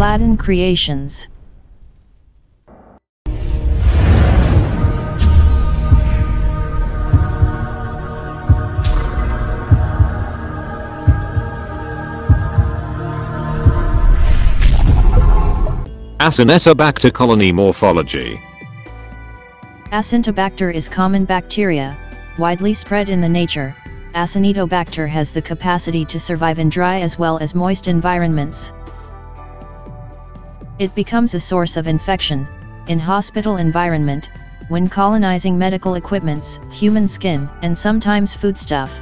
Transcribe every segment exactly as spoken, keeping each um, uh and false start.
Aladdin Creations. Acinetobacter colony morphology. Acinetobacter is common bacteria, widely spread in the nature. Acinetobacter has the capacity to survive in dry as well as moist environments. It becomes a source of infection in hospital environment, when colonizing medical equipments, human skin, and sometimes foodstuff.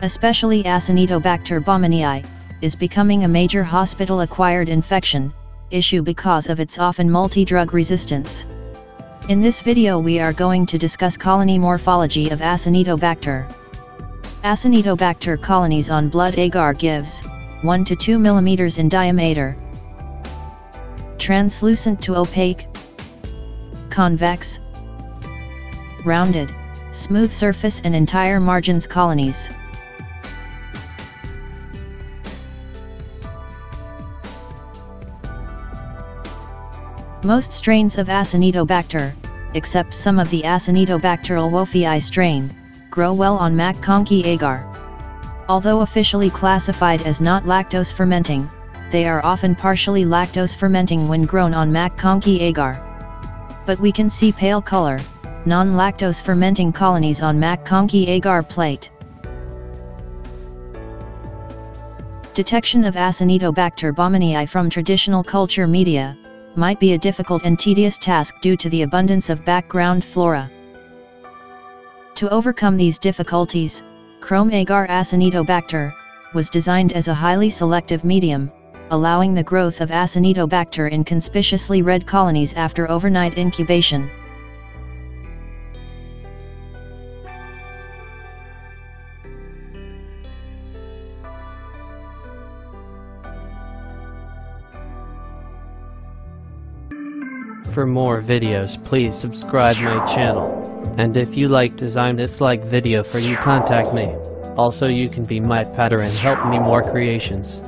Especially Acinetobacter baumannii is becoming a major hospital-acquired infection issue because of its often multi-drug resistance. In this video we are going to discuss colony morphology of Acinetobacter. Acinetobacter colonies on blood agar gives one to two millimeters in diameter. Translucent to opaque. Convex. Rounded, smooth surface and entire margins colonies. Most strains of Acinetobacter, except some of the Acinetobacter alwofii strain, grow well on MacConkey agar. Although officially classified as not lactose fermenting, they are often partially lactose fermenting when grown on MacConkey agar. But we can see pale color, non-lactose fermenting colonies on MacConkey agar plate. Detection of Acinetobacter baumannii from traditional culture media might be a difficult and tedious task due to the abundance of background flora. To overcome these difficulties, Chromagar Acinetobacter was designed as a highly selective medium, allowing the growth of Acinetobacter in conspicuously red colonies after overnight incubation. For more videos, please subscribe my channel, and if you like design this like video for you, contact me. Also, you can be my pattern and help me more creations.